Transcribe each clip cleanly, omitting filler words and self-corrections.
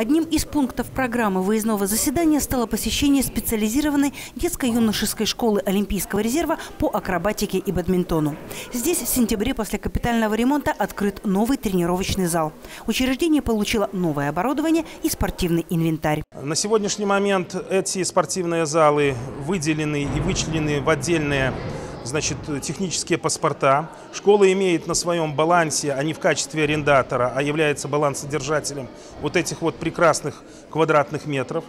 Одним из пунктов программы выездного заседания стало посещение специализированной детско-юношеской школы Олимпийского резерва по акробатике и бадминтону. Здесь в сентябре после капитального ремонта открыт новый тренировочный зал. Учреждение получило новое оборудование и спортивный инвентарь. На сегодняшний момент эти спортивные залы выделены и вычленены в отдельные, значит, технические паспорта. Школа имеет на своем балансе, а не в качестве арендатора, а является балансодержателем вот этих вот прекрасных квадратных метров.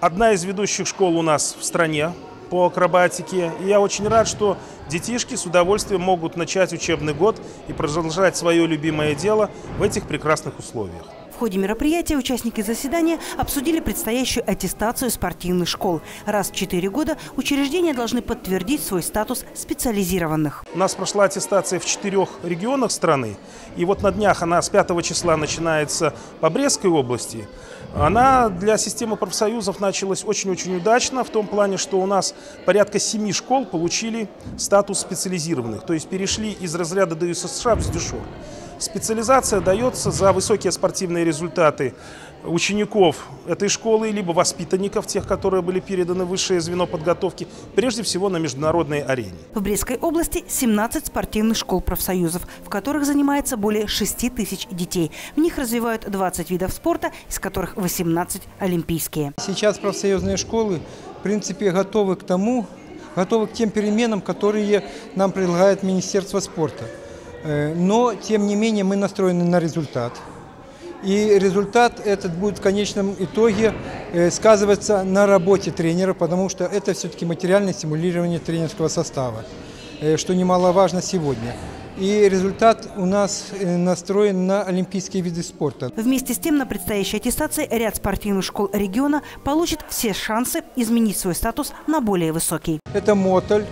Одна из ведущих школ у нас в стране по акробатике. И я очень рад, что детишки с удовольствием могут начать учебный год и продолжать свое любимое дело в этих прекрасных условиях. В ходе мероприятия участники заседания обсудили предстоящую аттестацию спортивных школ. Раз в 4 года учреждения должны подтвердить свой статус специализированных. У нас прошла аттестация в 4 регионах страны. И вот на днях она с 5 числа начинается по Брестской области. Она для системы профсоюзов началась очень-очень удачно в том плане, что у нас порядка 7 школ получили статус специализированных. То есть перешли из разряда ДЮСШ в СДЮШОР. Специализация дается за высокие спортивные результаты учеников этой школы, либо воспитанников, тех, которые были переданы в высшее звено подготовки, прежде всего на международной арене. В Брестской области 17 спортивных школ профсоюзов, в которых занимается более 6000 детей. В них развивают 20 видов спорта, из которых 18 олимпийские. Сейчас профсоюзные школы, в принципе, готовы к тем переменам, которые нам предлагает Министерство спорта. Но, тем не менее, мы настроены на результат. И результат этот будет в конечном итоге сказываться на работе тренера, потому что это все-таки материальное стимулирование тренерского состава, что немаловажно сегодня. И результат у нас настроен на олимпийские виды спорта. Вместе с тем на предстоящей аттестации ряд спортивных школ региона получит все шансы изменить свой статус на более высокий. Это Мотоль,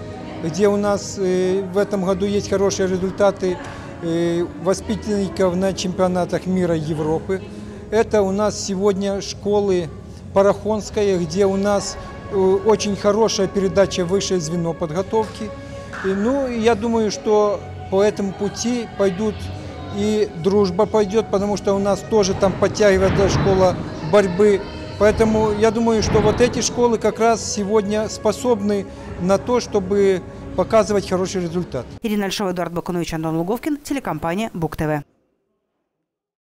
где у нас в этом году есть хорошие результаты воспитанников на чемпионатах мира и Европы. Это у нас сегодня школы Парахонская, где у нас очень хорошая передача высшее звено подготовки. Ну, я думаю, что по этому пути пойдут и дружба пойдет, потому что у нас тоже там подтягивается школа борьбы. Поэтому я думаю, что вот эти школы как раз сегодня способны на то, чтобы показывать хороший результат. Ирина Альшова, Эдуард Бакунович, Антон Луговкин, телекомпания Буг-ТВ.